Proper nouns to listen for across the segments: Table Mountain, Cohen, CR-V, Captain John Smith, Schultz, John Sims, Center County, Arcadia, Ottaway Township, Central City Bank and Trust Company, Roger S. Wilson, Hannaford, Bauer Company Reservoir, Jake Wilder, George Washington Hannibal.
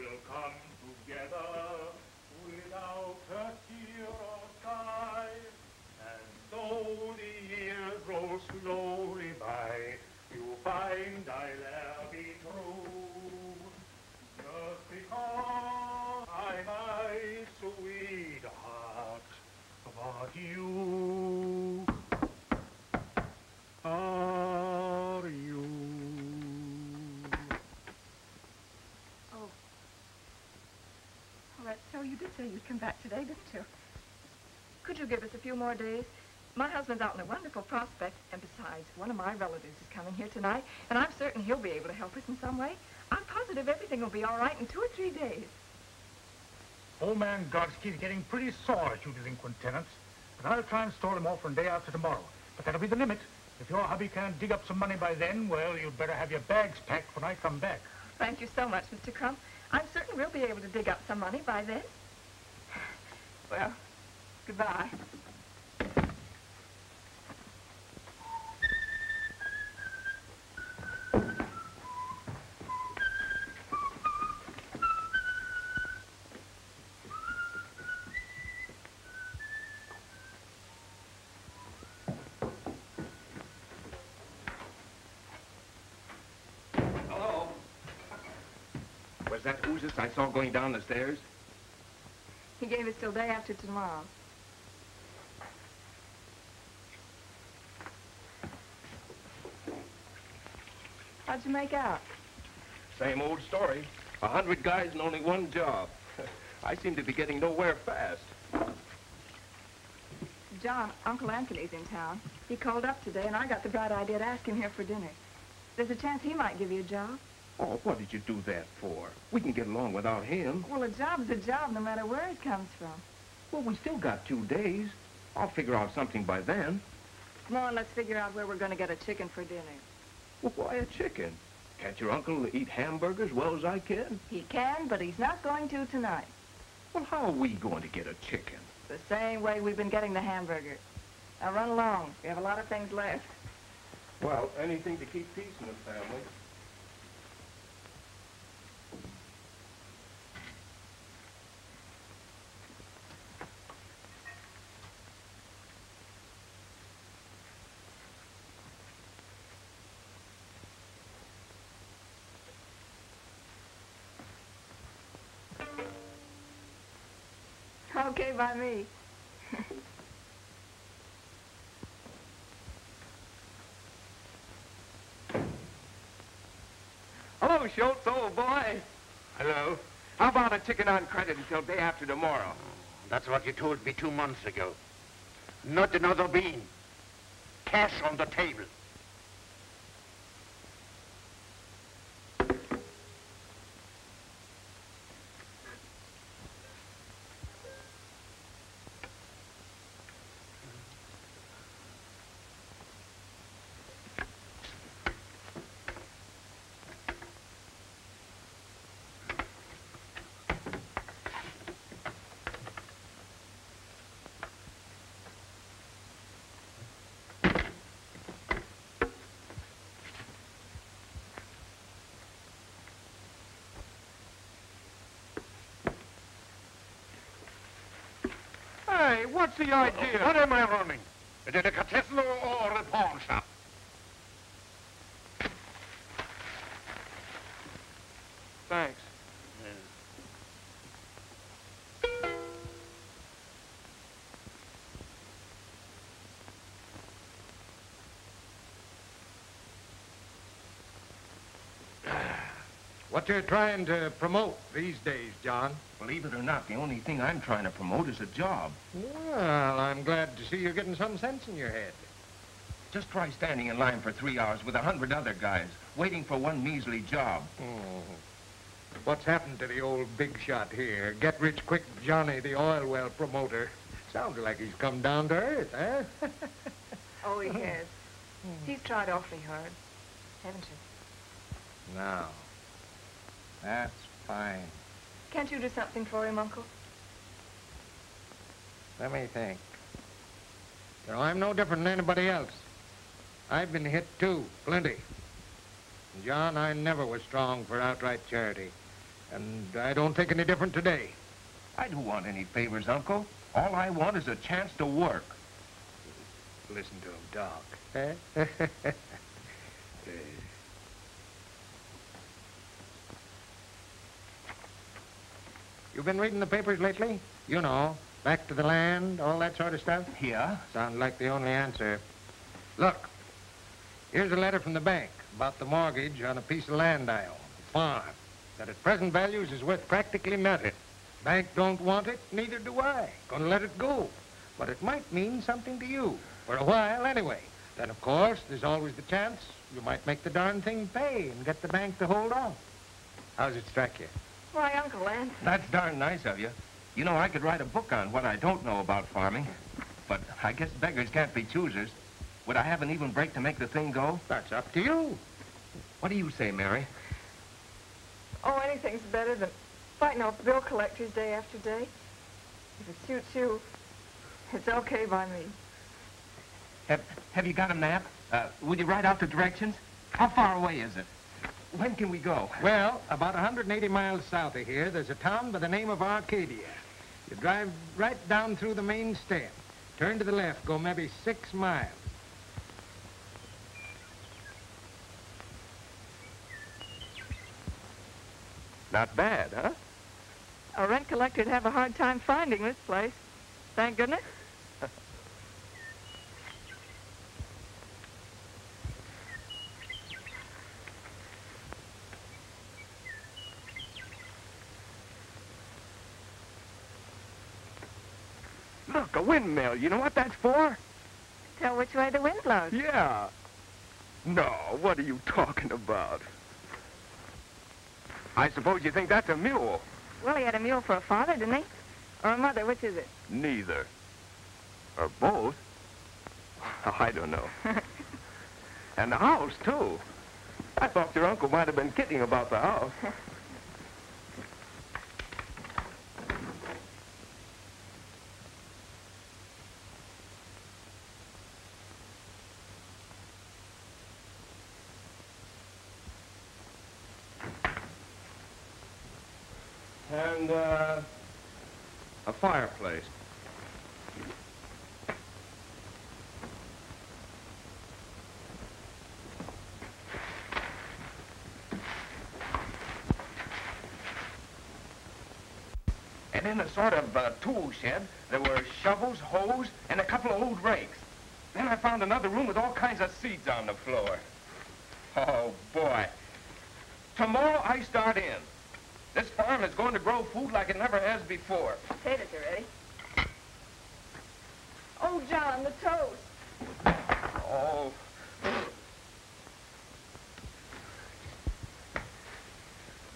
will come together without a tear or sigh. And though the years roll slowly by, you'll find I'll ever be true. Just because I'm my sweetheart, but you are you. Oh. All right, so you did say you'd come back today, didn't you? Could you give us a few more days? My husband's out in a wonderful prospect, and besides, one of my relatives is coming here tonight, and I'm certain he'll be able to help us in some way. I'm positive everything will be all right in 2 or 3 days. Old man Godsky's getting pretty sore at you delinquent tenants, and I'll try and stall him off from day after tomorrow. But that'll be the limit. If your hubby can't dig up some money by then, well, you'd better have your bags packed when I come back. Thank you so much, Mr. Crump. I'm certain we'll be able to dig up some money by then. Well, goodbye. Was that Oozes I saw going down the stairs? He gave us till day after tomorrow. How'd you make out? Same old story. 100 guys and only one job. I seem to be getting nowhere fast. John, Uncle Anthony's in town. He called up today, and I got the bright idea to ask him here for dinner. There's a chance he might give you a job. Oh, what did you do that for? We can get along without him. Well, a job's a job no matter where it comes from. Well, we still got 2 days. I'll figure out something by then. Come on, let's figure out where we're going to get a chicken for dinner. Well, why a chicken? Can't your uncle eat hamburgers well as I can? He can, but he's not going to tonight. Well, how are we going to get a chicken? The same way we've been getting the hamburger. Now, run along. We have a lot of things left. Well, anything to keep peace in the family. Okay, by me. Hello, Schultz, old boy. Hello. How about a ticket on credit until day after tomorrow? That's what you told me 2 months ago. Not another bean. Cash on the table. Hey, what's the idea? What am I running? A delicatessen or a pawn shop? Thanks. What you're trying to promote these days, John? Believe it or not, the only thing I'm trying to promote is a job. Well, I'm glad to see you're getting some sense in your head. Just try standing in line for 3 hours with 100 other guys, waiting for one measly job. Mm. What's happened to the old big shot here? Get-rich-quick Johnny, the oil well promoter. Sounds like he's come down to earth, eh? Oh, he has. He's tried awfully hard, haven't you? Now. That's fine. Can't you do something for him, Uncle? Let me think. You know, I'm no different than anybody else. I've been hit, too, plenty. And John, I never was strong for outright charity. And I don't think any different today. I don't want any favors, Uncle. All I want is a chance to work. Listen to him, Doc. Eh? You've been reading the papers lately? You know, back to the land, all that sort of stuff? Yeah. Sounds like the only answer. Look, here's a letter from the bank about the mortgage on a piece of land I own, a farm, that at present values is worth practically nothing. Bank don't want it, neither do I. Gonna let it go. But it might mean something to you, for a while anyway. Then, of course, there's always the chance you might make the darn thing pay and get the bank to hold off. How's it strike you? Why, Uncle Lance. That's darn nice of you. You know, I could write a book on what I don't know about farming. But I guess beggars can't be choosers. Would I have an even break to make the thing go? That's up to you. What do you say, Mary? Oh, anything's better than fighting off bill collectors day after day. If it suits you, it's okay by me. Have you got a map? Will you write out the directions? How far away is it? When can we go? Well, about 180 miles south of here, there's a town by the name of Arcadia. You drive right down through the main stem. Turn to the left, go maybe 6 miles. Not bad, huh? A rent collector'd have a hard time finding this place. Thank goodness. Look, a windmill. You know what that's for? Tell which way the wind blows. Yeah. No, what are you talking about? I suppose you think that's a mule. Well, he had a mule for a father, didn't he? Or a mother, which is it? Neither. Or both? I don't know. And the house, too. I thought your uncle might have been kidding about the house. And, a fireplace. And in a sort of tool shed, there were shovels, hoes, and a couple of old rakes. Then I found another room with all kinds of seeds on the floor. Oh, boy. Tomorrow I start in. This farm is going to grow food like it never has before. Potatoes are ready. Oh, John, the toast. Oh.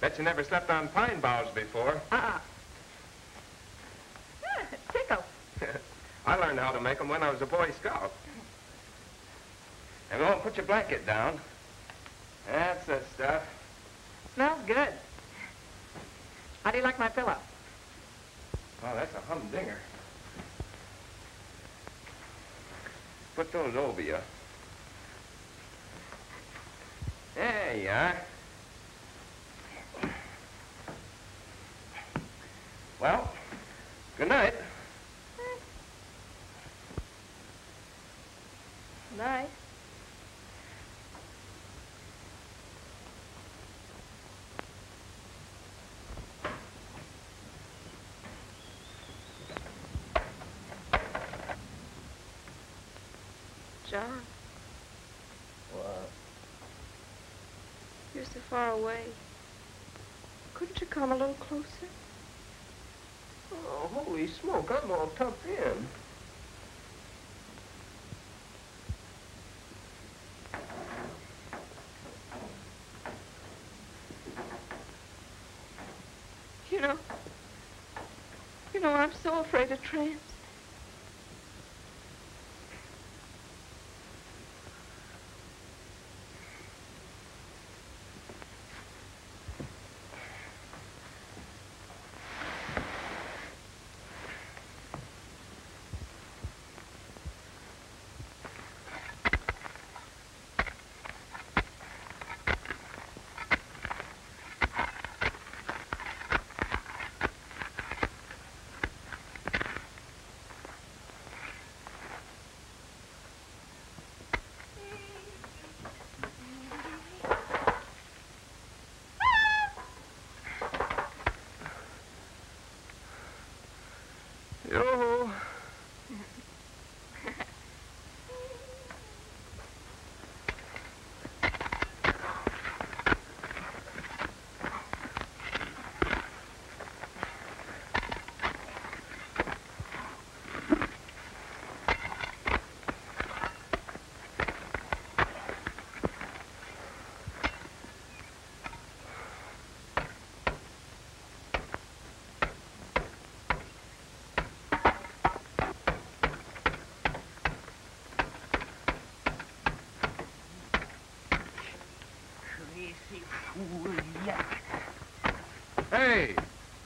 Bet you never slept on pine boughs before. Uh-uh. Tickle. I learned how to make them when I was a Boy Scout. And oh, put your blanket down. That's the stuff. Smells good. How do you like my pillow? Oh, that's a humdinger. Put those over you. There you are. Well, good night. Good night. John. What? You're so far away. Couldn't you come a little closer? Oh, holy smoke, I'm all tucked in. You know, I'm so afraid of trains. Yo-ho. Hey,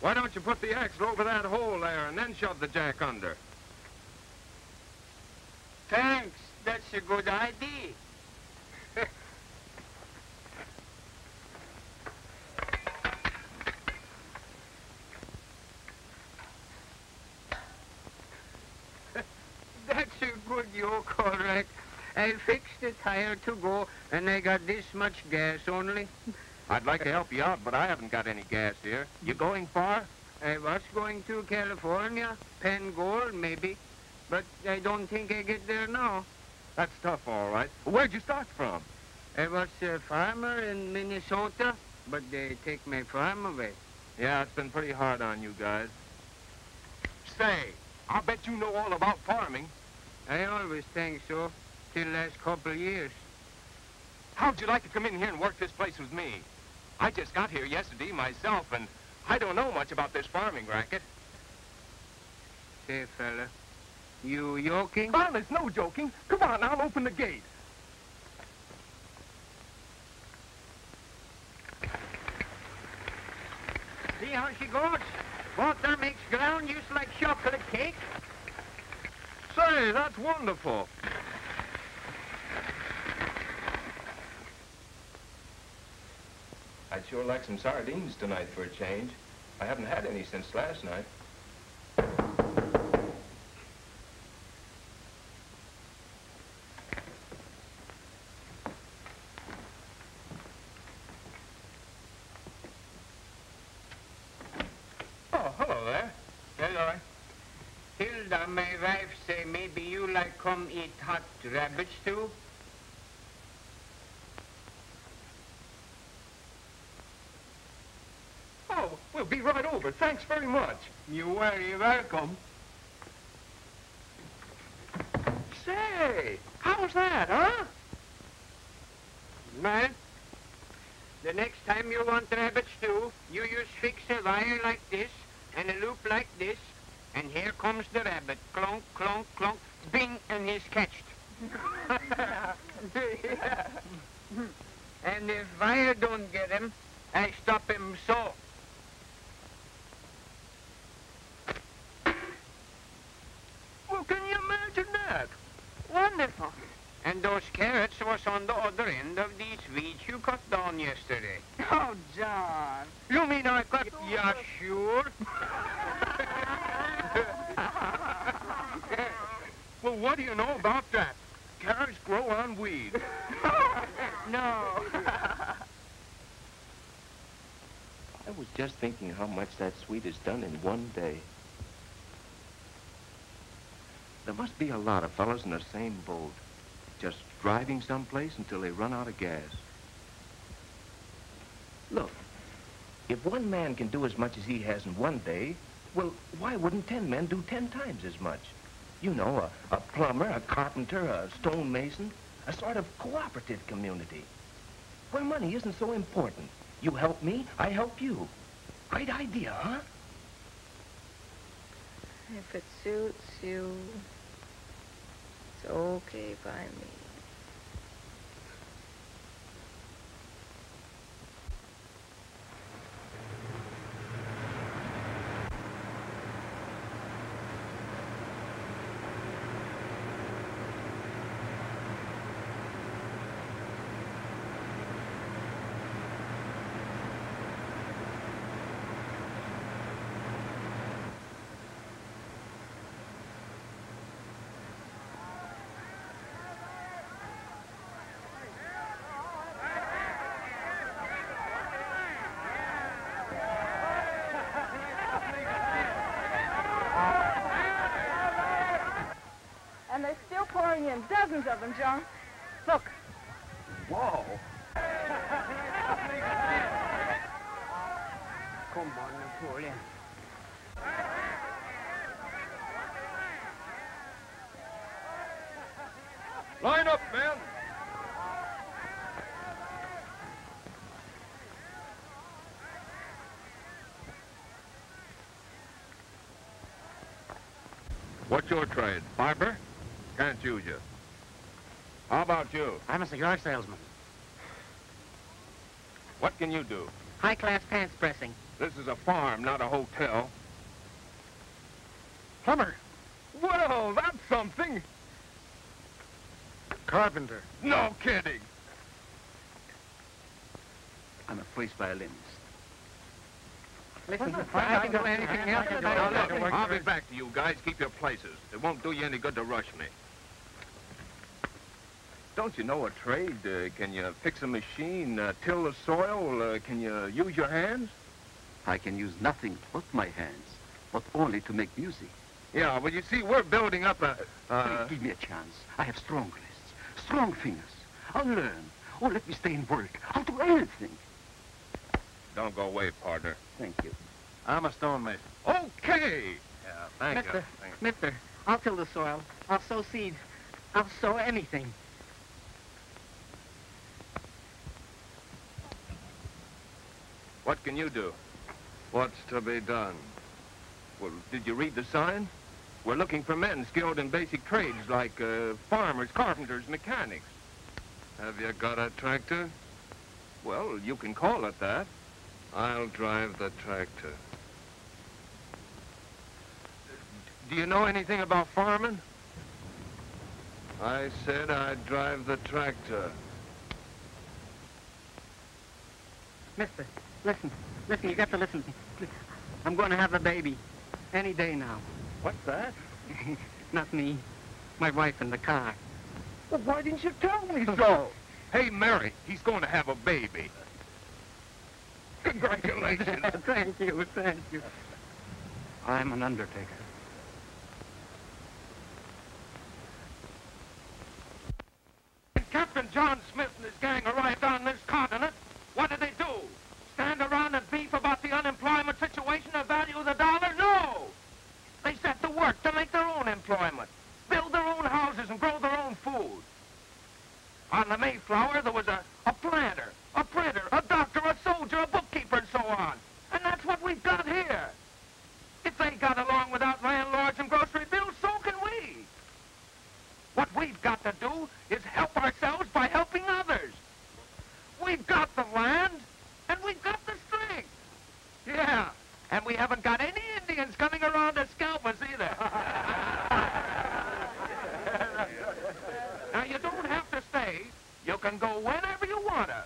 why don't you put the axle over that hole there and then shove the jack under? Thanks, that's a good idea. That's a good yoke, all right. I fixed the tire to go, and I got this much gas only. I'd like to help you out, but I haven't got any gas here. You going far? I was going to California, Penn Gold, maybe. But I don't think I get there now. That's tough, all right. Where'd you start from? I was a farmer in Minnesota, but they take my farm away. Yeah, it's been pretty hard on you guys. Say, I bet you know all about farming. I always think so. The last couple of years. How'd you like to come in here and work this place with me? I just got here yesterday myself, and I don't know much about this farming racket. Say, fella, you joking? Honest, no joking. Come on, I'll open the gate. See how she goes? Water makes ground just like chocolate cake. Say, that's wonderful. I'd sure like some sardines tonight for a change. I haven't had any since last night. Oh, hello there. Hello. Hilda, my wife, say maybe you like come eat hot rabbit stew? We'll be right over. Thanks very much. You're very welcome. Say, how's that, huh? Man, the next time you want rabbit stew, you just fix a wire like this and a loop like this, and here comes the rabbit. Clonk, clonk, clonk, bing, and he's catched. And if wire don't get him, I stop him so. Wonderful. And those carrots was on the other end of these weeds you cut down yesterday. Oh, John. You mean I cut... Yeah, sure. Well, what do you know about that? Carrots grow on weeds. No. I was just thinking how much that sweet is done in one day. There must be a lot of fellas in the same boat, just driving someplace until they run out of gas. Look, if one man can do as much as he has in one day, well, why wouldn't 10 men do 10 times as much? You know, a plumber, a carpenter, a stonemason, a sort of cooperative community, where money isn't so important. You help me, I help you. Great idea, huh? If it suits you... It's okay by me. them, dozens of them, John. Look. Whoa. Come on, Napoleon. Line up, men. What's your trade? Barber? Can't use you. How about you? I'm a cigar salesman. What can you do? High-class pants pressing. This is a farm, not a hotel. Plumber. Well, that's something. Carpenter. No kidding. I'm a police violinist. Listen, I can do anything else. I'll be back to you guys. Keep your places. It won't do you any good to rush me. Don't you know a trade? Can you fix a machine, till the soil? Can you use your hands? I can use nothing but my hands, but only to make music. Yeah, well, you see, we're building up a... Please give me a chance. I have strong wrists, strong fingers. I'll learn. Oh, let me stay and work. I'll do anything. Don't go away, partner. Thank you. I'm a stonemason. Okay! Yeah, thank you. Mister, I'll till the soil. I'll sow seeds. I'll sow anything. What can you do? What's to be done? Well, did you read the sign? We're looking for men skilled in basic trades like farmers, carpenters, mechanics. Have you got a tractor? Well, you can call it that. I'll drive the tractor. Do you know anything about farming? I said I'd drive the tractor. Mister, listen. Listen, you got to listen. I'm going to have a baby. Any day now. What's that? Not me. My wife in the car. Well, why didn't you tell me so? Hey, Mary, he's going to have a baby. Congratulations. Thank you, thank you. I'm an undertaker. When Captain John Smith and his gang arrived on this continent, what did they do? Stand around and beef about the unemployment situation and value of the dollar? No! They set to work to make their own employment, build their own houses and grow their own food. On the Mayflower, there was a planter, a printer, a doctor, a soldier, a bookkeeper, and so on. And that's what we've got here. If they got along without landlords and grocery bills, so can we. What we've got to do is help ourselves by helping others. We've got the land, and we've got the strength. Yeah, and we haven't got any Indians coming around to scalp us either. Now, you don't have to stay. You can go whenever you want to.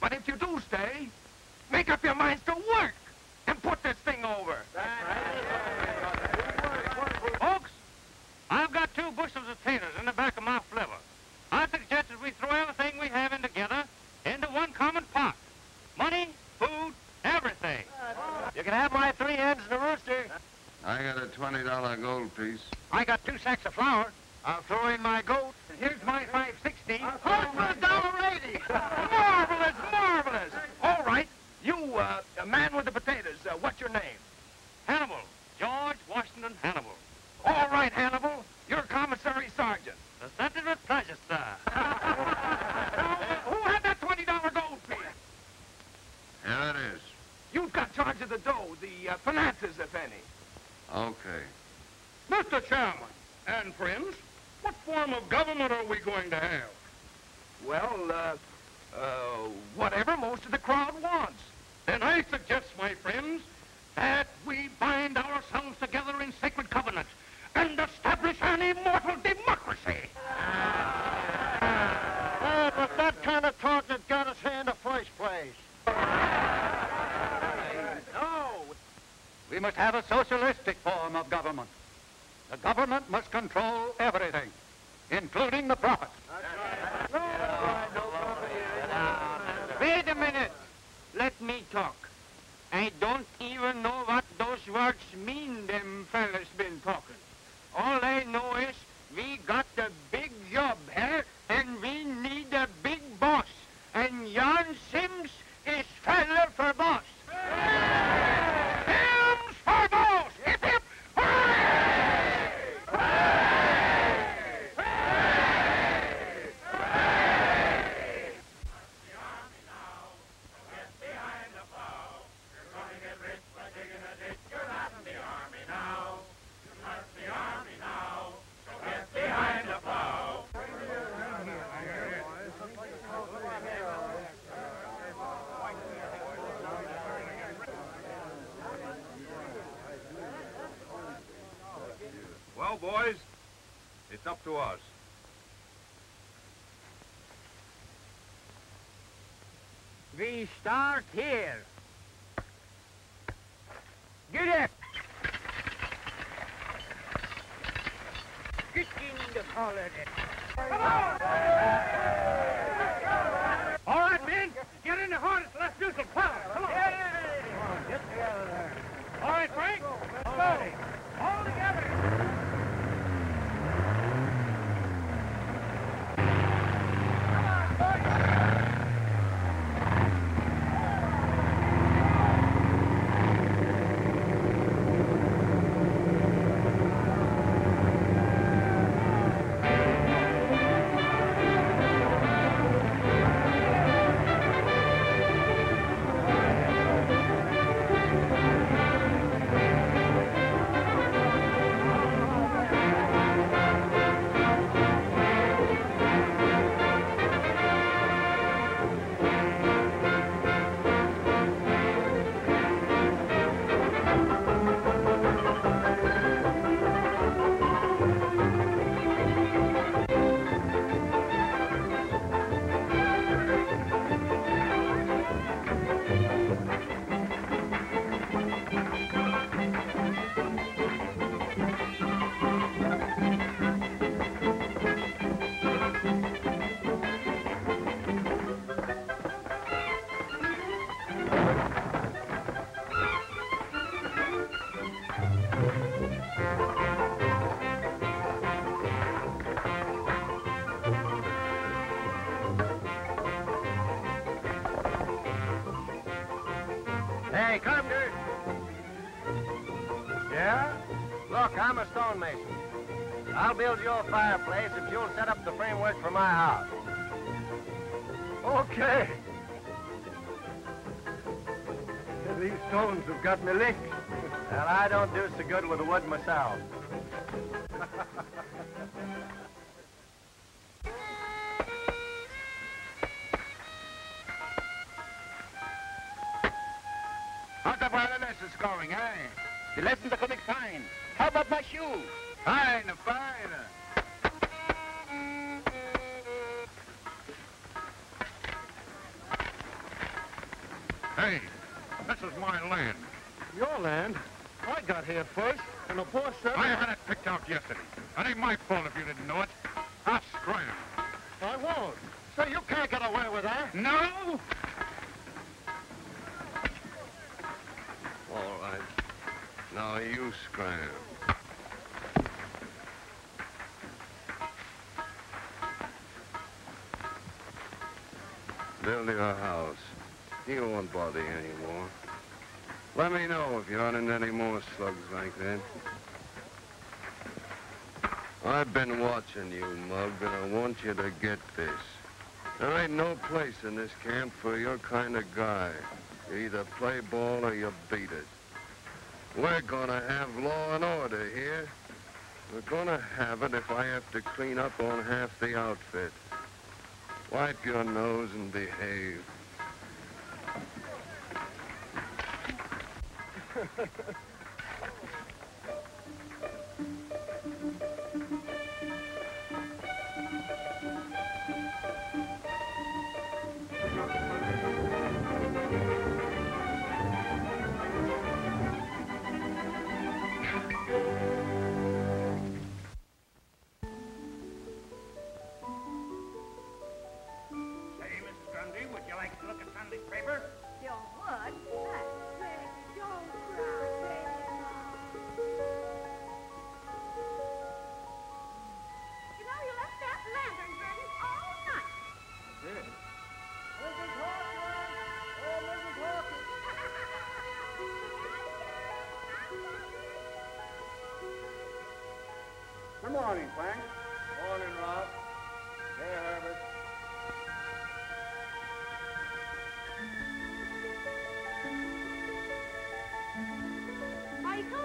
But if you do stay, make up your minds to work and put this thing over. Folks, I've got 2 bushels of taters in the back of my flivver. I suggest that we throw everything we have in together into one common pot. Money, food, everything. You can have my 3 hens and a rooster. I got a $20 gold piece. I got 2 sacks of flour. I'll throw in my goat. And here's my 5.60. All for $1.80. Marvelous, marvelous. All right, you, a man with the potatoes. What's your name? Hannibal. George Washington Hannibal. All right, Hannibal. You're commissary sergeant. Accepted with pleasure, sir. Now, who had that $20 gold piece? Here it is. You've got charge of the dough, the finances, if any. Okay. Mr. Chairman and friends, what form of government are we going to have? Well, whatever most of the crowd wants. Then I suggest, my friends, that we bind ourselves together in sacred covenant and establish an immortal democracy. Oh, but that kind of talk that got us here in the first place. No. We must have a socialistic form of government. The government must control everything, including the profits. That's right. No. Wait a minute. Let me talk. I don't even know what those words mean them fellas been talking. All I know is we got the big So, boys, it's up to us. We start here. Get up! Get in the collar. Come on! All right, men, get in the harness. Let's do some power. Come on. Get together there. All right, Frank. Let's go. All together. I'm a stonemason. I'll build your fireplace if you'll set up the framework for my house. Okay. These stones have got me licked. And I don't do so good with the wood myself. What the violin is going, eh? The lessons are coming fine. How about my shoe? Fine, fine. Hey, this is my land. Your land? I got here first, and the poor servant... I had it picked out yesterday. It ain't my fault if you didn't know it. I'll scram. I won't. So you can't get away with that. No? All right. Now you scram. Build your house. You won't bother you anymore. Let me know if you run into any more slugs like that. I've been watching you, Mug, and I want you to get this. There ain't no place in this camp for your kind of guy. You either play ball or you beat it. We're gonna have law and order here. We're gonna have it if I have to clean up on half the outfit. Wipe your nose and behave. Good morning, Frank. Morning, Rob. Hey, Herbert. Michael?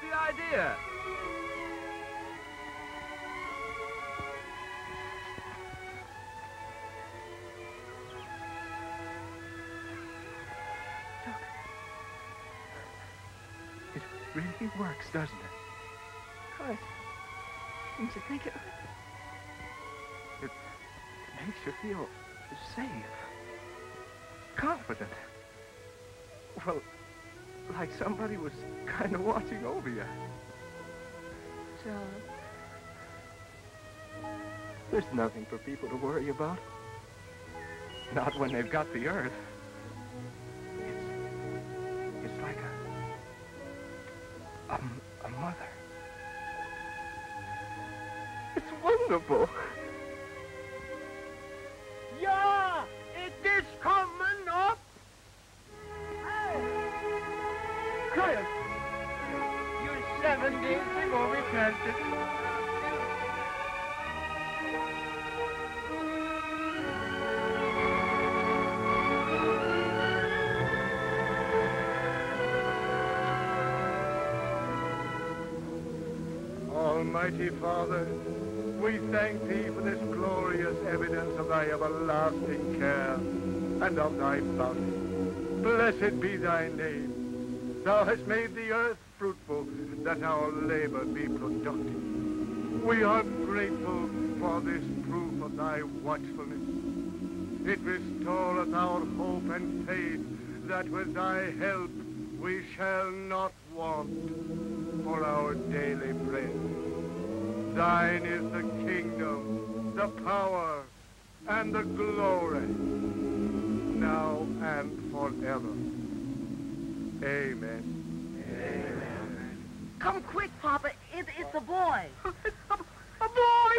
What's the idea? Look. It really works, doesn't it? Of course. Didn't you think it would? It makes you feel safe. Confident. Well, like somebody was kind of watching over you. John. There's nothing for people to worry about. Not when they've got the earth. It's like a mother. It's wonderful. Almighty Father, we thank Thee for this glorious evidence of Thy everlasting care and of Thy bounty. Blessed be Thy name. Thou hast made the earth fruitful, that our labor be productive. We are grateful for this proof of Thy watchfulness. It restoreth our hope and faith that with Thy help we shall not want for our daily bread. Thine is the kingdom, the power, and the glory, now and forever. Amen. Amen. Come quick, Papa. It's a boy. It's a boy! It's a boy!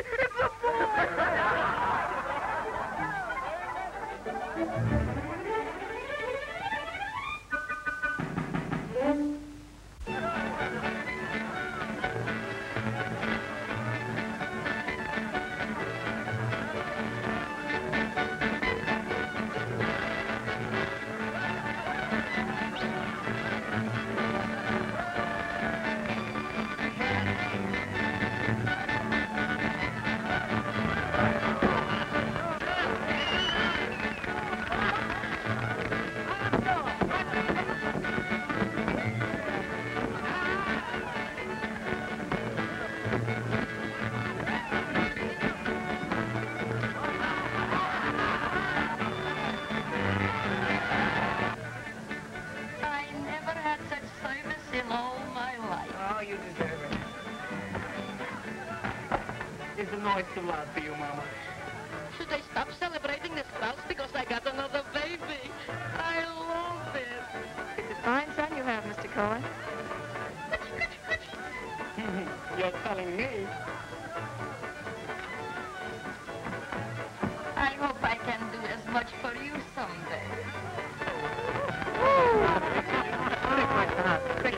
It's too loud for you, Mama. Should I stop celebrating this spouse because I got another baby? I love it. It's a fine son you have, Mr. Cohen. You're telling me. I hope I can do as much for you someday. Oh, Mr. Hannaford. Take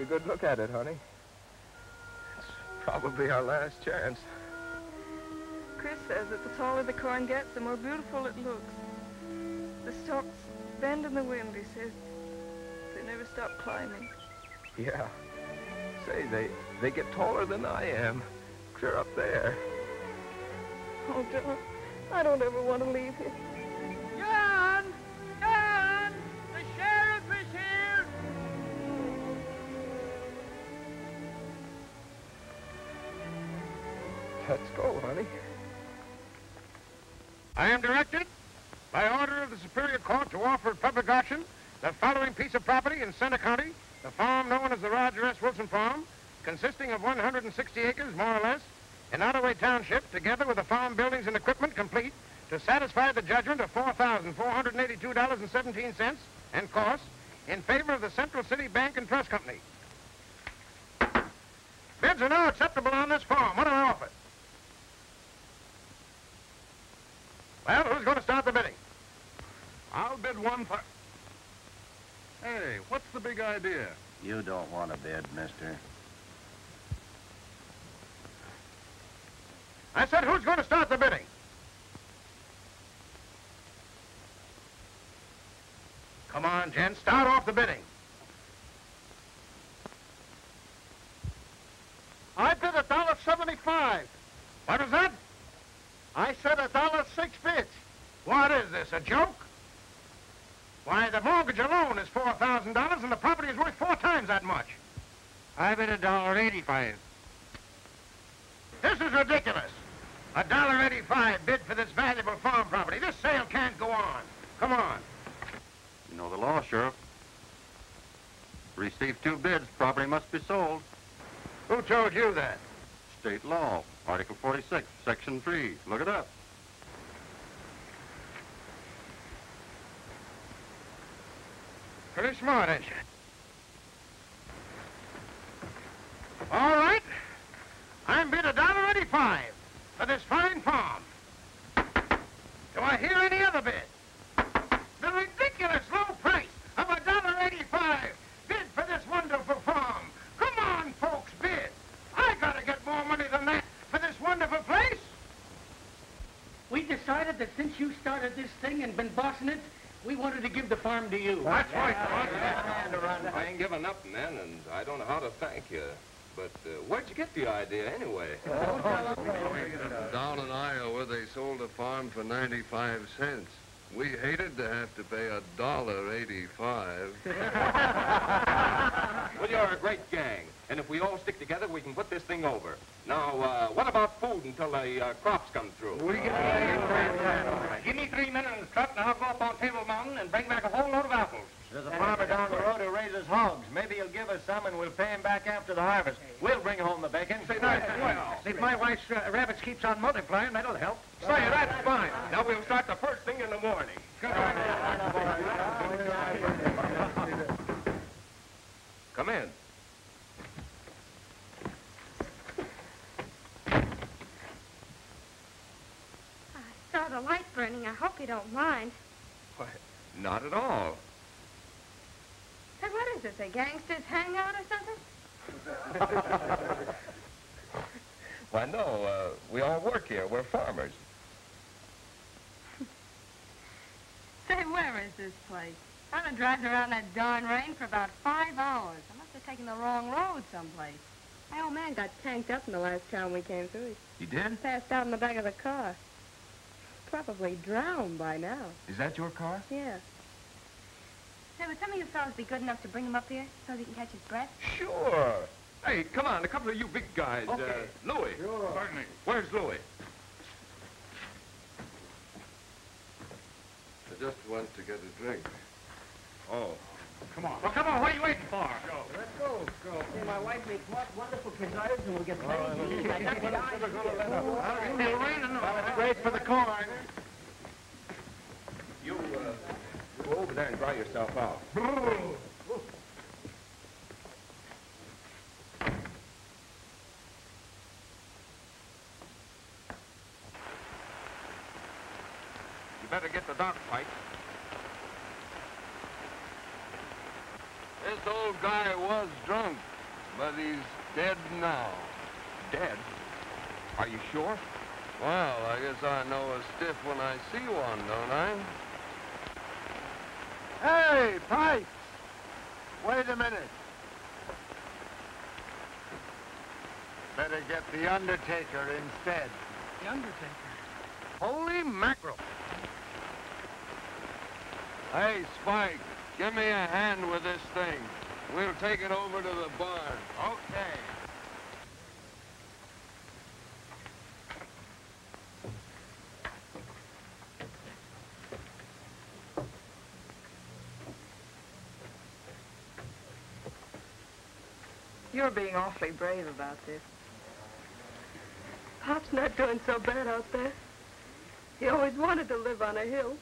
a good look at it, honey. It's probably our last chance. Chris says that the taller the corn gets, the more beautiful it looks. The stalks bend in the wind, he says. They never stop climbing. Yeah. Say, they get taller than I am, clear up there. Oh, John, I don't ever want to leave here. John! John! The sheriff is here! Let's go, honey. I am directed, by order of the Superior Court, to offer public auction the following piece of property in Center County, the farm known as the Roger S. Wilson farm, consisting of 160 acres, more or less, in Ottaway Township, together with the farm buildings and equipment complete, to satisfy the judgment of $4,482.17 and costs in favor of the Central City Bank and Trust Company. Bids are now acceptable on this farm. What do I offer? Well, who's going to start the bidding? I'll bid one for... Hey, what's the big idea? You don't want to bid, mister. I said, who's going to start the bidding? Come on, Jen, start off the bidding. I bid $1.75. What is that? I said $1.06 bids. What is this, a joke? Why, the mortgage alone is $4,000 and the property is worth 4 times that much. I bid $1.85. This is ridiculous. $1.85 bid for this valuable farm property. This sale can't go on. Come on. You know the law, Sheriff. Received 2 bids, property must be sold. Who told you that? State law, Article 46, Section 3. Look it up. Pretty smart, ain't you? All right. I'm bid $1.85 for this fine farm. Do I hear any other bid? The ridiculous low price of $1.85 bid for this wonderful farm. Come on, folks, bid. I gotta get more money than that for this wonderful place. We decided that since you started this thing and been bossing it, we wanted to give the farm to you. That's right. I ain't giving up, man, and I don't know how to thank you. But where'd you get the idea, anyway? Down in Iowa, they sold a farm for 95 cents. We hated to have to pay $1.85. Well, you're a great gang. And if we all stick together, we can put this thing over. Now, what about food until the crops come through? Give me 3 men in the truck, and I'll go up on Table Mountain and bring back a whole load of apples. There's a farmer down the road who raises hogs. Maybe he'll give us some, and we'll pay him back after the harvest. We'll bring home the bacon. Say, well. If my wife's rabbits keeps on multiplying, that'll help. Say, that's fine. Now we'll start the first thing in the morning. Come in. I saw the light burning. I hope you don't mind. Why, not at all. Hey, what is this, a gangster's hangout or something? Why, no, we all work here. We're farmers. Say, where is this place? I've been driving around that darn rain for about 5 hours. I must have taken the wrong road someplace. My old man got tanked up in the last town we came through. He did? Passed out in the back of the car. Probably drowned by now. Is that your car? Yeah. Hey, would some of you fellas be good enough to bring him up here so he can catch his breath? Sure. Hey, come on, a couple of you big guys. Okay. Louie. Sure. Certainly. Where's Louie? I just went to get a drink. Oh. Come on. Well, come on, what are you waiting for? Let's go. Hey, my wife makes wonderful preserves, and we'll get plenty to eat. It's great for the corn. You, go over there and dry yourself out. You better get the dog fight. This old guy was drunk, but he's dead now. Dead? Are you sure? Well, I guess I know a stiff when I see one, don't I? Hey, Pipes! Wait a minute. Better get the undertaker instead. The undertaker? Holy mackerel! Hey, Spike, give me a hand with this thing. We'll take it over to the barn. Okay. You're being awfully brave about this. Pop's not doing so bad out there. He always wanted to live on a hill.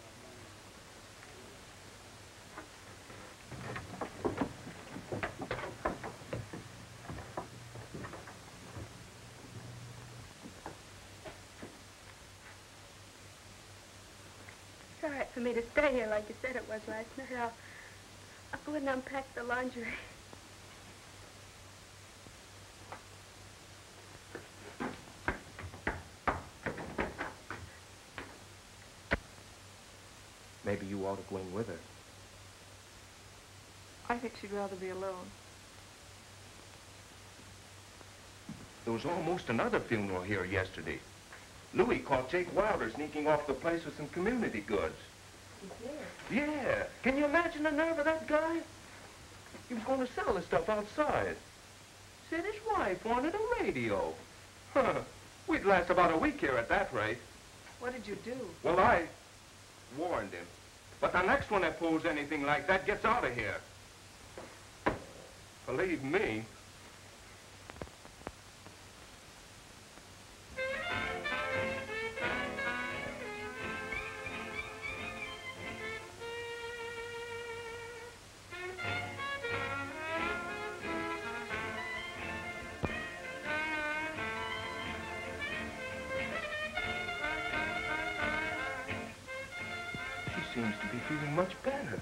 It's all right for me to stay here like you said it was last night. I'll go and unpack the laundry. Maybe you ought to go in with her. I think she'd rather be alone. There was almost another funeral here yesterday. Louis caught Jake Wilder sneaking off the place with some community goods. He did? Yeah. Can you imagine the nerve of that guy? He was going to sell the stuff outside. Said his wife wanted a radio. Huh. We'd last about a week here at that rate. What did you do? Well, I warned him. But the next one that pulls anything like that gets out of here. Believe me. She seems to be feeling much better.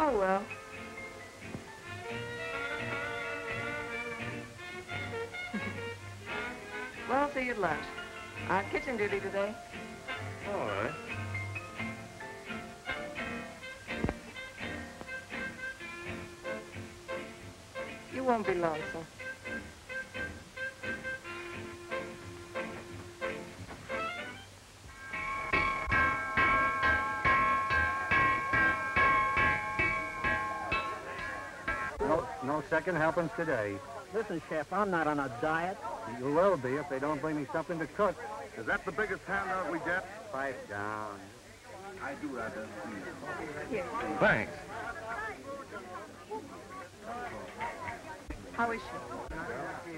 Oh, well. Well, I'll see you at lunch. I have kitchen duty today. All right. You won't be lonesome. Second helpings today. Listen, Chef, I'm not on a diet. You will be if they don't bring me something to cook. Is that the biggest handout we get? Pipe down. I do rather. Yes, please. Thanks. How is she?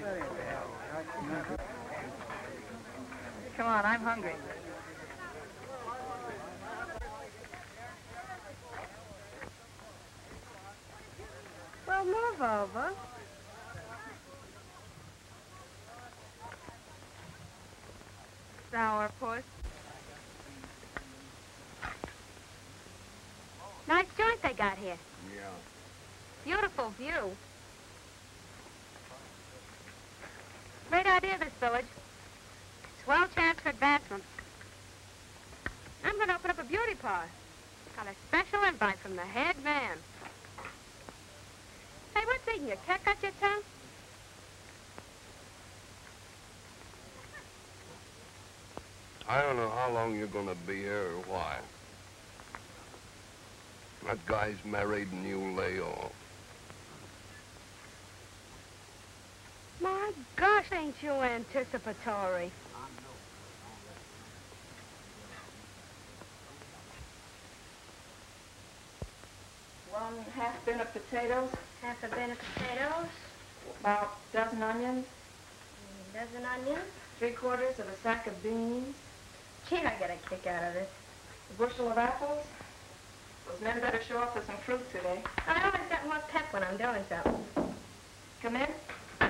Come on, I'm hungry. Move over. Sourpuss. Nice joint they got here. Yeah. Beautiful view. Great idea, this village. Swell chance for advancement. I'm going to open up a beauty parlor. Got a special invite from the head man. Hey, what's eating you? Cat got your tongue? I don't know how long you're going to be here or why. That guy's married and you lay off. My gosh, ain't you anticipatory? One half bin of potatoes. Half a bin of potatoes. About a dozen onions. A dozen onions. 3/4 of a sack of beans. Gee, I get a kick out of this. A bushel of apples. Those men better show off for some fruit today. I always got more pep when I'm doing something. Come in.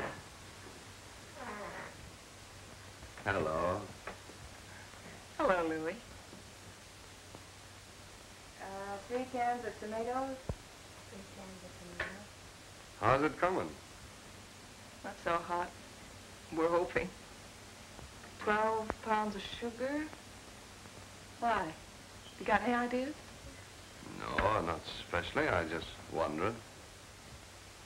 Hello. Hello, Louie. 3 cans of tomatoes. 3 cans of tomatoes. How's it coming? Not so hot. We're hoping. 12 pounds of sugar. Why? You got any ideas? No, not especially. I just wondered.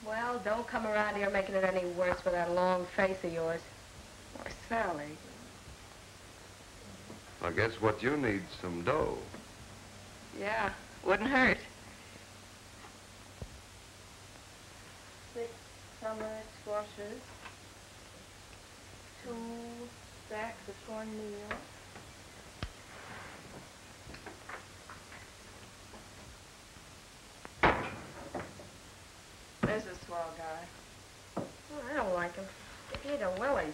Well, don't come around here making it any worse with that long face of yours. Or Sally. I guess what you need some dough. Yeah, wouldn't hurt. Six summer squashes. 2 sacks of cornmeal. There's a small guy. Oh, I don't like him. He's a Willie's.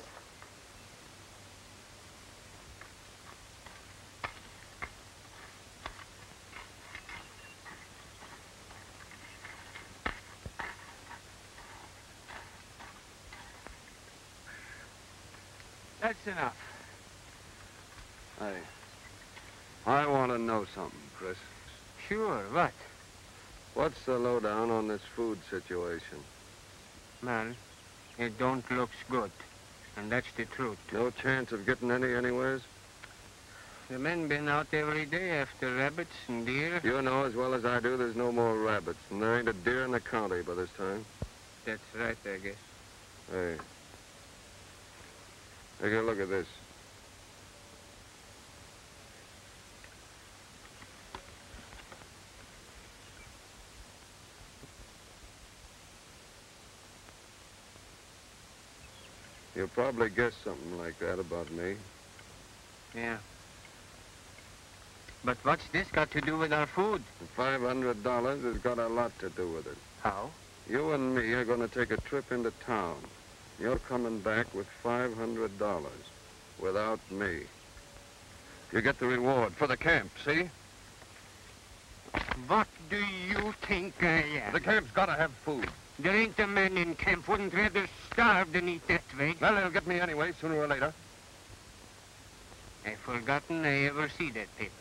That's enough. Hey, I want to know something, Chris. Sure, what? What's the lowdown on this food situation? Well, it don't looks good, and that's the truth. No chance of getting any anywheres? The men been out every day after rabbits and deer. You know as well as I do there's no more rabbits, and there ain't a deer in the county by this time. That's right, I guess. Hey, take a look at this. You'll probably guess something like that about me. Yeah. But what's this got to do with our food? $500 has got a lot to do with it. How? You and me are going to take a trip into town. You're coming back with $500 without me. You get the reward for the camp, see? What do you think I am? The camp's got to have food. There ain't a man in camp wouldn't rather starve than eat that way. Well, it'll get me anyway, sooner or later. I've forgotten I ever see that paper.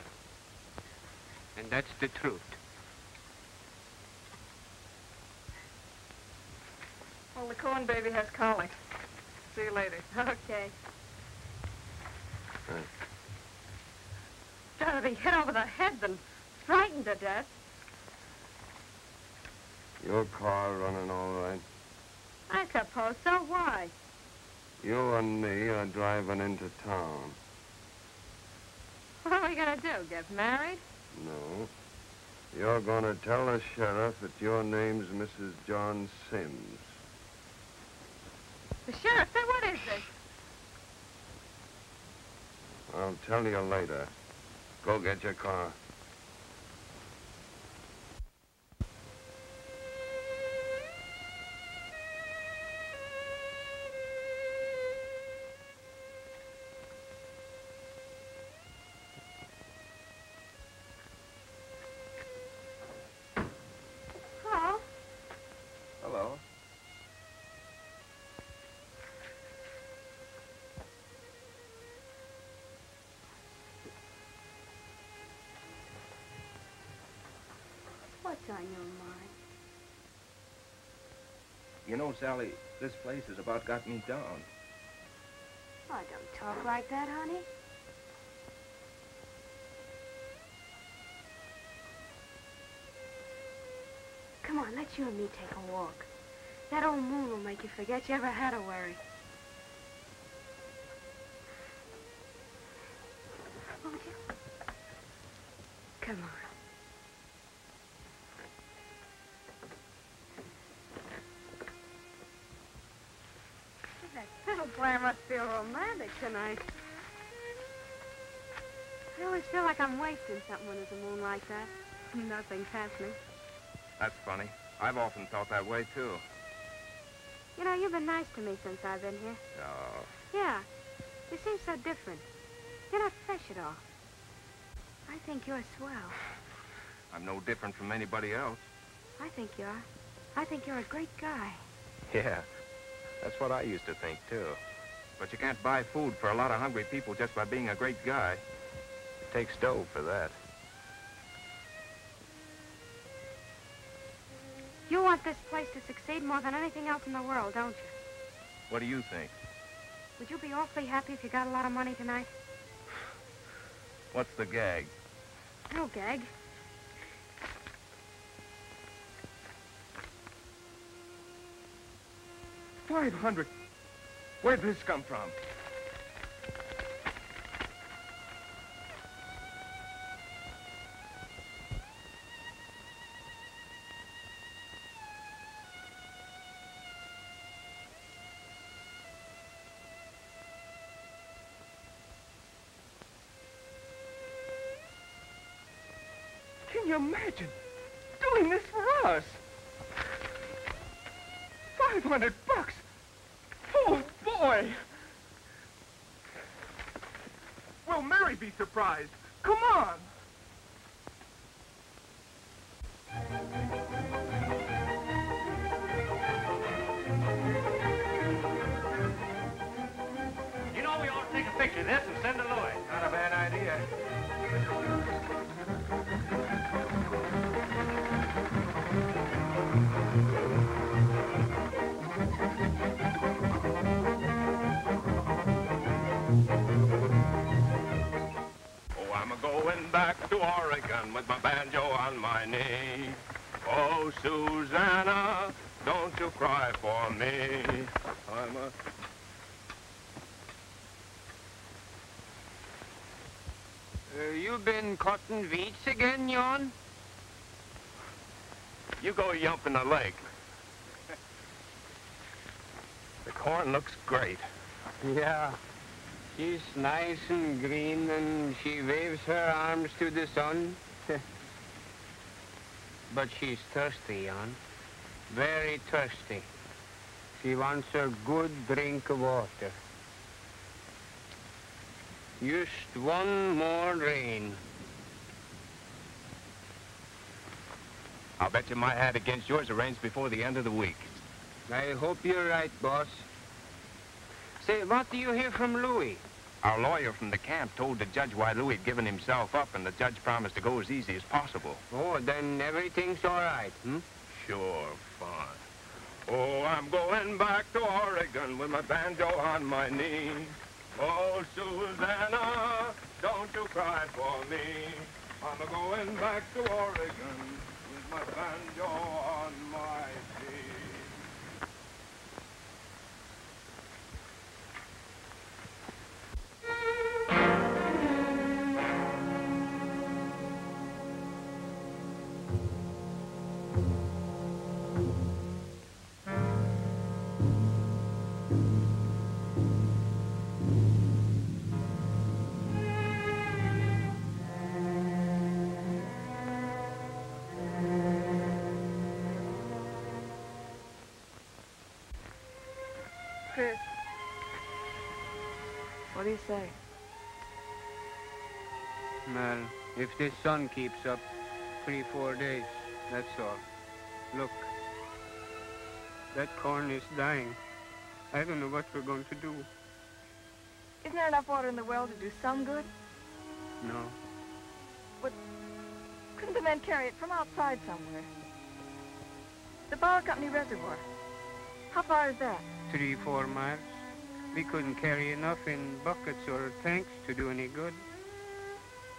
And that's the truth. Well, the Cohen baby has colic. See you later. Okay. Rather be hit over the head than frightened to death. Your car running all right? I suppose so. Why? You and me are driving into town. What are we going to do, get married? No. You're going to tell the sheriff that your name's Mrs. John Sims. The sheriff? Then what is this? I'll tell you later. Go get your car. What's on your mind? You know, Sally, this place has about got me down. Oh, don't talk like that, honey. Come on, let you and me take a walk. That old moon will make you forget you ever had a worry. Won't you? Come on. Why, I must feel romantic tonight. I always feel like I'm wasting something when there's a moon like that. Nothing's happening. That's funny. I've often felt that way, too. You know, you've been nice to me since I've been here. Oh. Yeah. You seem so different. You're not fresh at all. I think you're swell. I'm no different from anybody else. I think you are. I think you're a great guy. Yeah. That's what I used to think, too. But you can't buy food for a lot of hungry people just by being a great guy. It takes dough for that. You want this place to succeed more than anything else in the world, don't you? What do you think? Would you be awfully happy if you got a lot of money tonight? What's the gag? No gag. $500. Where did this come from? Can you imagine doing this for us? $500 bucks. Oh, boy. Will Mary be surprised? Come on. You know, we ought to take a picture of this and send it to Louis. Not a bad idea. Going back to Oregon with my banjo on my knee. Oh, Susanna, don't you cry for me. I'm a... You been cutting weeds again, Yon? You go yump in the lake. The corn looks great. Yeah. She's nice and green, and she waves her arms to the sun. But she's thirsty, Jan. Very thirsty. She wants a good drink of water. Just one more rain. I'll bet you my hat against yours it rains before the end of the week. I hope you're right, boss. Say, what do you hear from Louis? Our lawyer from the camp told the judge why Louis had given himself up, and the judge promised to go as easy as possible. Oh, then everything's all right, hmm? Sure, fine. Oh, I'm going back to Oregon with my banjo on my knee. Oh, Susanna, don't you cry for me. I'm going back to Oregon with my banjo on my knee. What do you say? Well, if this sun keeps up, 3 or 4 days, that's all. Look, that corn is dying. I don't know what we're going to do. Isn't there enough water in the well to do some good? No. But couldn't the men carry it from outside somewhere? The Bauer Company Reservoir. How far is that? 3 or 4 miles. We couldn't carry enough in buckets or tanks to do any good.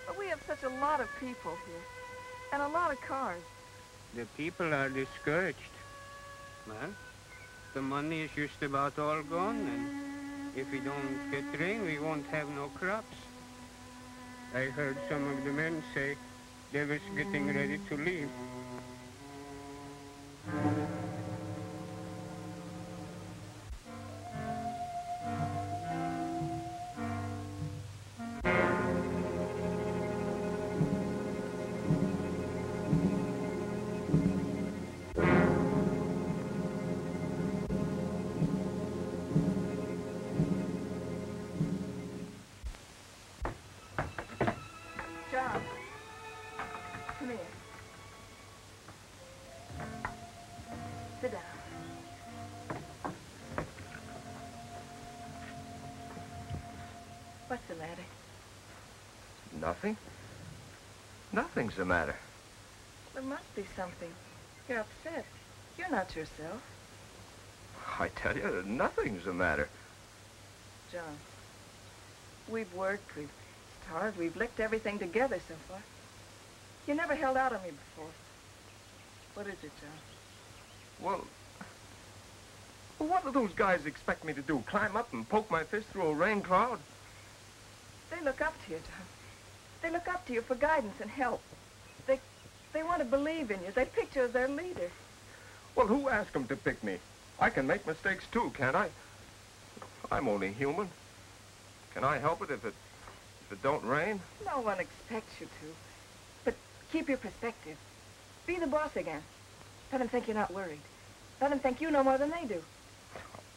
But we have such a lot of people here, and a lot of cars. The people are discouraged. Well, the money is just about all gone, and if we don't get rain, we won't have no crops. I heard some of the men say they was getting ready to leave. What's the matter? Nothing. Nothing's the matter. There must be something. You're upset. You're not yourself. I tell you, nothing's the matter. John, we've worked, we've starved, we've licked everything together so far. You never held out on me before. What is it, John? Well, what do those guys expect me to do? Climb up and poke my fist through a rain cloud? They look up to you, Tom. They look up to you for guidance and help. They want to believe in you. They pick you as their leader. Well, who asked them to pick me? I can make mistakes, too, can't I? I'm only human. Can I help it if it don't rain? No one expects you to. But keep your perspective. Be the boss again. Let them think you're not worried. Let them think you know more than they do.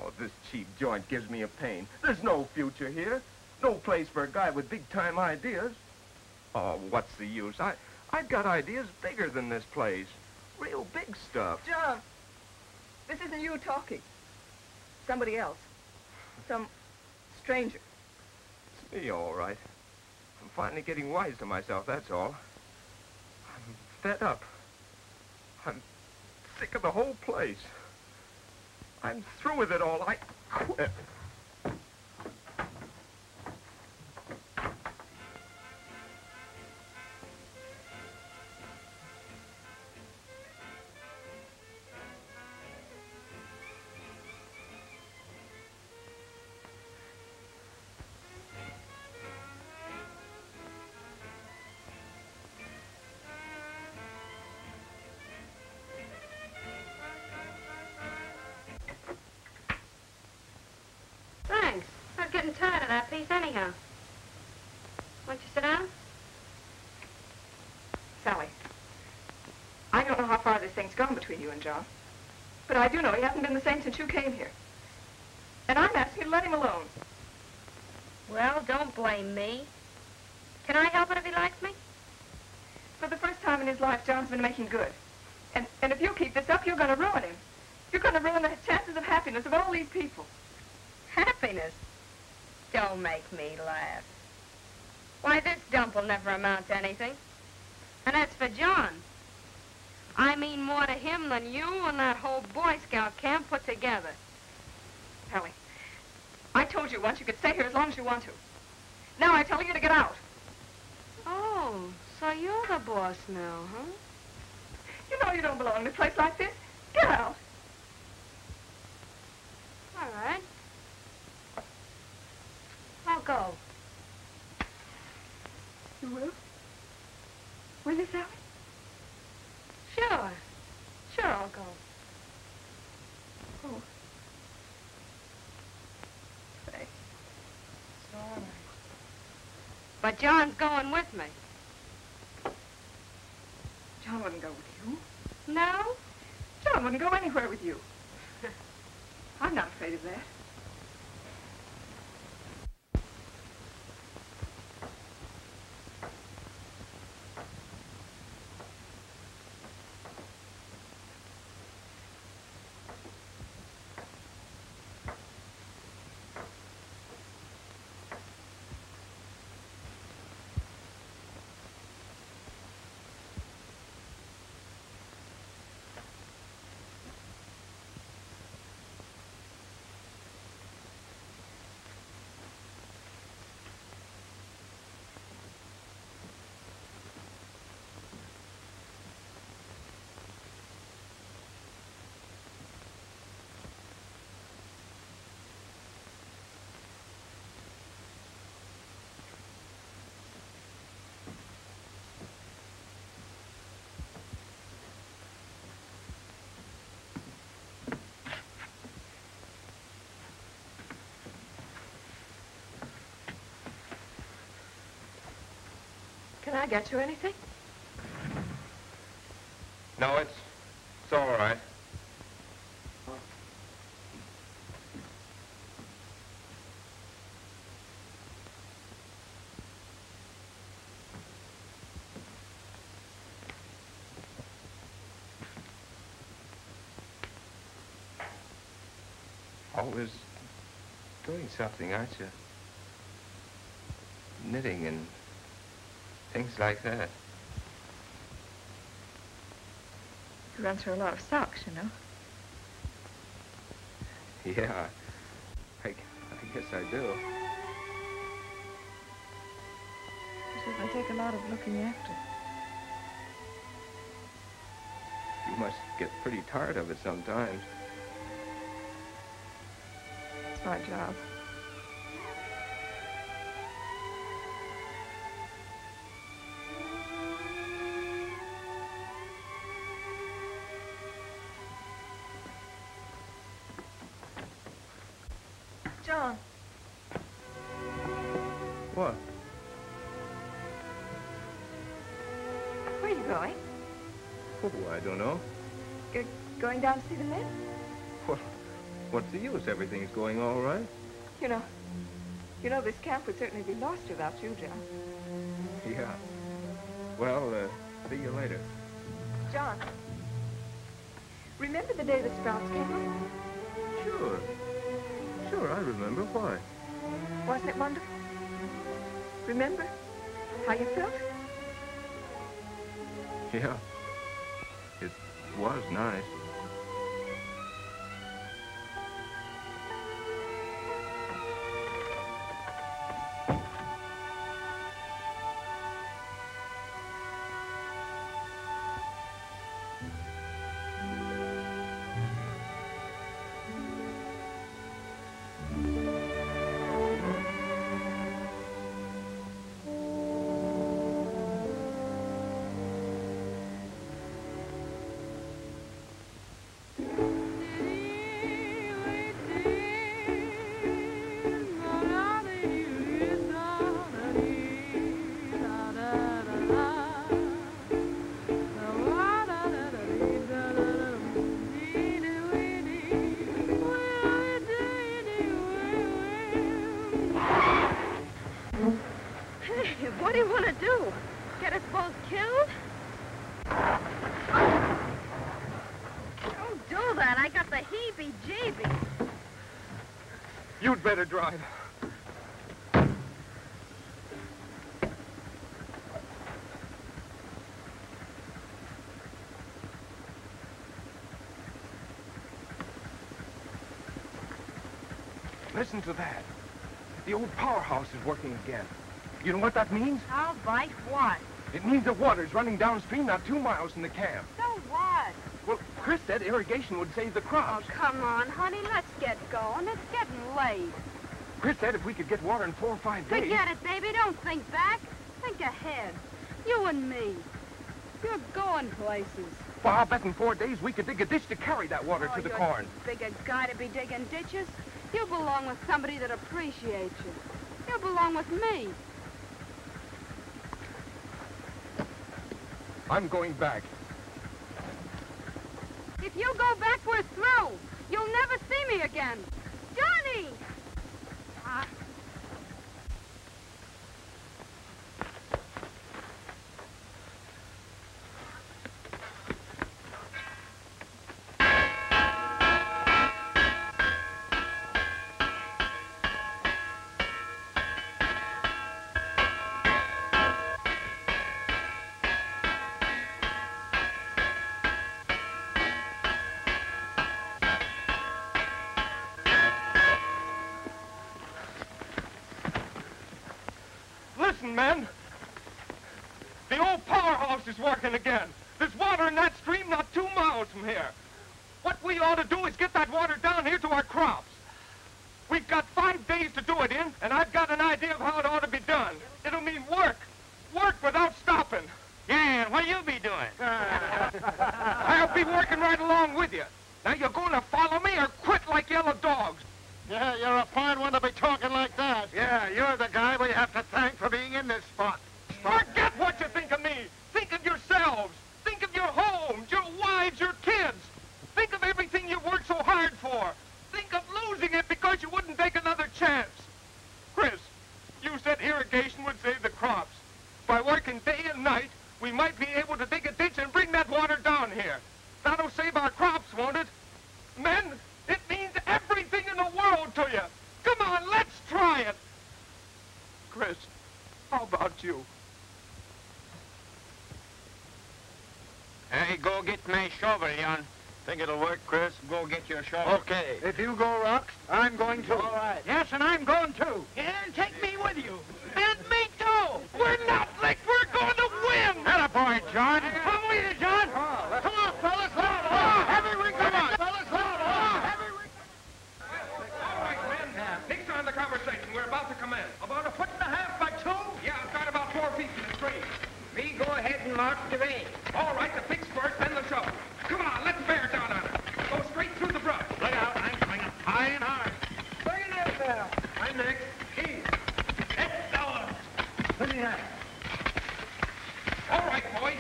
Oh, this cheap joint gives me a pain. There's no future here. No place for a guy with big-time ideas. Oh, what's the use? I've got ideas bigger than this place. Real big stuff. John, this isn't you talking. Somebody else. Some stranger. It's me, all right. I'm finally getting wise to myself, that's all. I'm fed up. I'm sick of the whole place. I'm through with it all. I quit. Tired of that piece anyhow. Won't you sit down? Sally, I don't know how far this thing's gone between you and John, but I do know he hasn't been the same since you came here. And I'm asking you to let him alone. Well, don't blame me. Can I help it if he likes me? For the first time in his life, John's been making good. And if you keep this up, you're going to ruin him. You're going to ruin the chances of happiness of all these people. Happiness? Don't make me laugh. Why, this dump will never amount to anything. And that's for John. I mean more to him than you and that whole Boy Scout camp put together. Ellie, I told you once you could stay here as long as you want to. Now I tell you to get out. Oh, so you're the boss now, huh? You know you don't belong in a place like this. Get out. All right. I'll go. You will? Will you, Sally? Sure. Sure, I'll go. Oh. Thanks. It's all right. But John's going with me. John wouldn't go with you. No? John wouldn't go anywhere with you. I'm not afraid of that. Can I get you anything? No, it's all right. Always doing something, aren't you? Knitting and things like that. You run through a lot of socks, you know. Yeah, I guess I do. It will take a lot of looking after. You must get pretty tired of it sometimes. Smart job. John. What? Where are you going? Oh, I don't know. You're going down to see the men? Well, what's the use? Everything's going all right. You know, this camp would certainly be lost without you, John. Yeah. Well, see you later. John, remember the day the Sprouts came up? Sure. Sure, I remember. Why? Wasn't it wonderful? Remember how you felt? Yeah. It was nice. Better drive. Listen to that. The old powerhouse is working again. You know what that means? I'll bite what? It means the water's running downstream not 2 miles from the camp. So what? Well, Chris said irrigation would save the crops. Oh, come on, honey, let's get going. It's getting late. Chris said if we could get water in 4 or 5 days... Forget it, baby. Don't think back. Think ahead. You and me. You're going places. Well, I'll bet in 4 days we could dig a ditch to carry that water to the corn. You're too big a guy to be digging ditches. You belong with somebody that appreciates you. You belong with me. I'm going back. If you go back, we're through. You'll never see me again. Johnny! Men, the old powerhouse is working again. There's water in that stream not 2 miles from here. What we ought to do is get that water down here to our crops. We've got 5 days to do it in, and I've got an idea of how it ought to be done. It'll mean work. Work without stopping. Yeah, and what'll you be doing? I'll be working right along with you. Now, you're going to follow me or quit like yellow dogs. Yeah, you're a fine one to be talking like that. Yeah, you're the guy we have to thank for being in this spot. Forget what you think of me. Think of yourselves. Think of your homes, your wives, your kids. Think of everything you worked so hard for. Think of losing it because you wouldn't take another chance. Chris, you said irrigation would save the crops. By working day and night, we might be able to dig a ditch and bring that water down here. That'll save our crops, won't it? Men, it means everything in the world to you. Come on, let's try it. Chris, how about you? Hey, go get my shovel, Jan. Think it'll work, Chris? Go get your shovel. Okay. If you go, Rox, I'm going too. All right. Yes, and I'm going too. And take me with you. And me too. We're not licked. We're going to win. Atta boy, John. Come with you, John. Come on, fellas. Come on. Everyone, come on. Fellas, come on. Dr. A. All right, the big squirt, bend the shovel. Come on, let the bear down on her. Go straight through the brush. Look out, I'm coming up high and hard. Bring it out now. I'm next. Easy. It's down. Let me have it. All right, boys.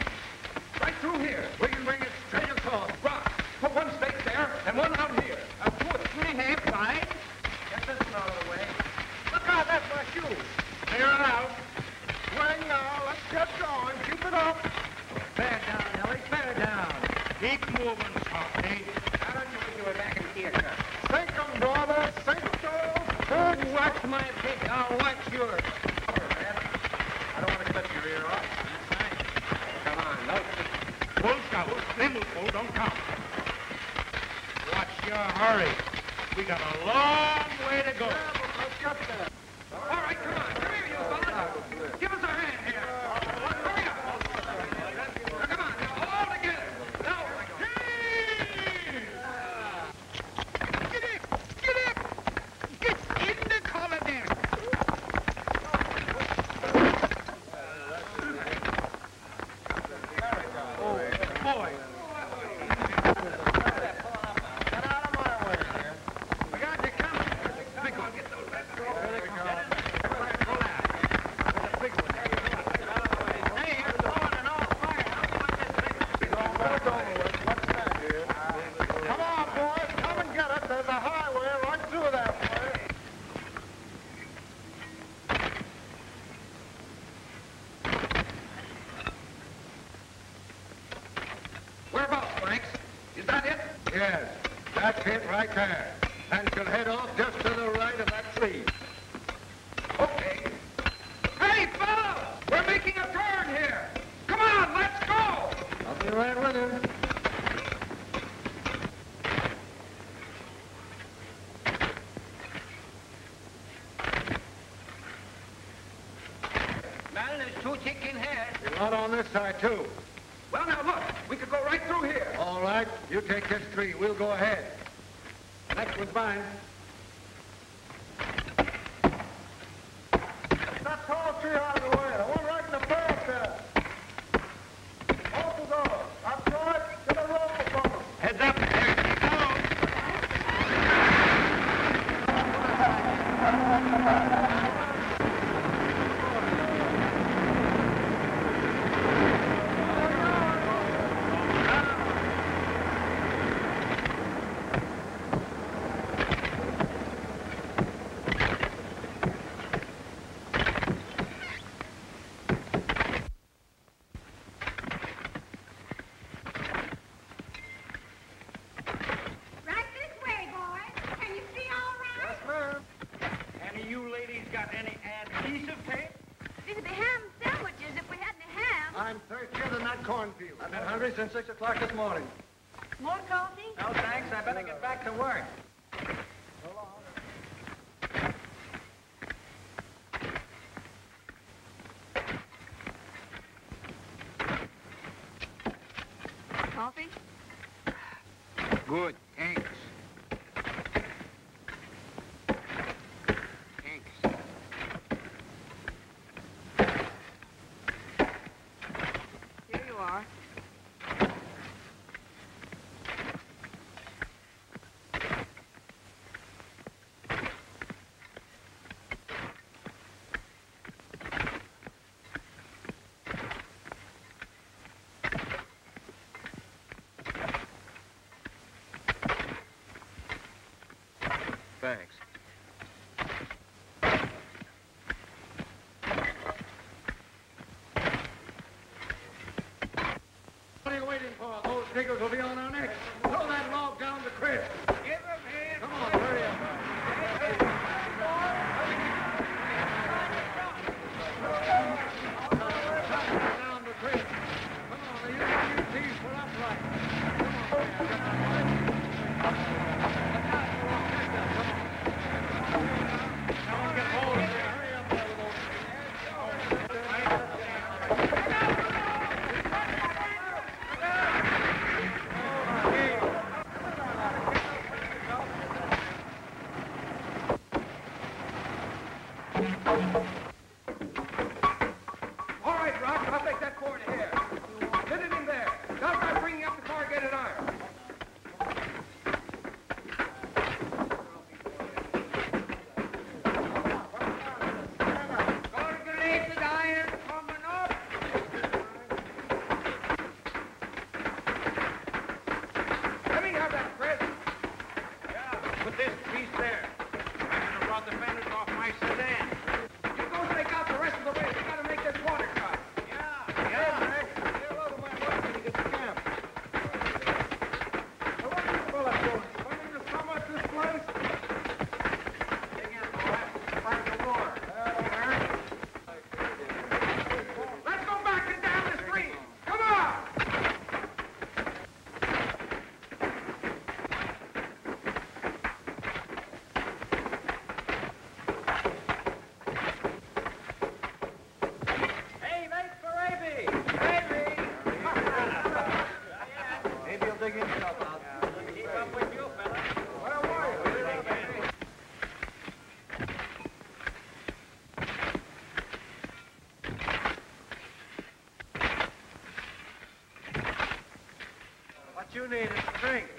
Right through here. We can bring it straight across. Rock. Put one stake there and one out here. A two and 3/2 high. Get this one out of the way. Look out, that's my shoe. Clear it out. Well, now, let's get going. Keep it up. Bear down, Ellie. Bear down. Keep moving, Softy. How don't you think you were back in here, sir? Sink 'em, brother. Sink 'em. Watch my pig. I'll watch yours. Over, man. I don't want to cut your ear off. That's right. Come on, no pig. Bulls go. They move, bull. Don't count. Watch your hurry. We got a long way to go. Yeah, well, let's get there. All right, come on. Come here, you fellas. Give us a hand here. Hurry up. Now, come on. Now, all together. Now, hey! Get it. Get it. Get in the collar there. Oh, boy. Get out of my way here. I got you coming. Big one. Get those back. There they go. Come on, boys, come and get it. There's a highway right through that way. Whereabouts, Franks? Is that it? Yes, that's it right there. And she'll head off just to the right of that tree. Okay. Hey, fellas! We're making a turn here! Come on, let's go! I'll be right with her. Man, there's two chicken heads. You're out on this side, too. Well, now, look. We could go right through here. All right, you take this tree. We'll go ahead. Next one's mine. Get that tall tree out of the way. The one right in the barrel there. Off we go. Up George, to the rope of them. Heads up. Right this way, boys. Can you see all right? Yes, ma'am. Any of you ladies got any adhesive tape? These would be ham sandwiches if we had any ham. I'm thirstier than that cornfield. I've been hungry since 6 o'clock this morning. More coffee? No, thanks. I better get back to work. Coffee? Good, thanks. Thanks. Here you are. Thanks. What are you waiting for? Those niggers will be on our necks. Throw that log down to Chris. Give him here. Come on, hurry up. Down to Chris. Come on, you teams were upright. All right, Rock, I'll take that corner here. You need a drink.